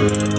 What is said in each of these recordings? Beep beep.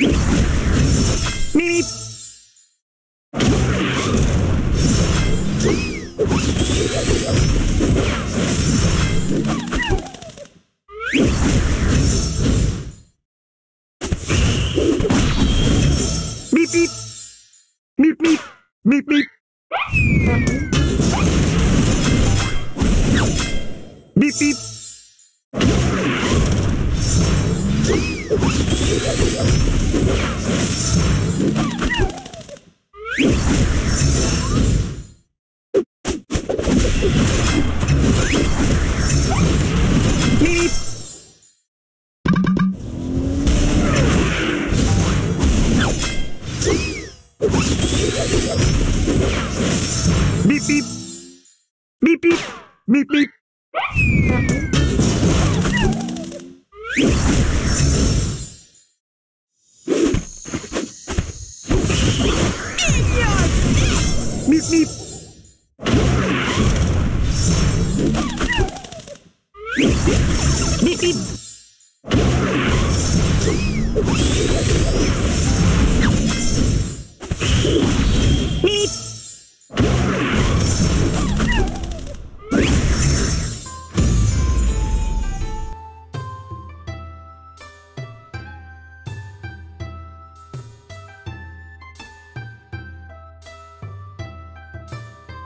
Beep beep.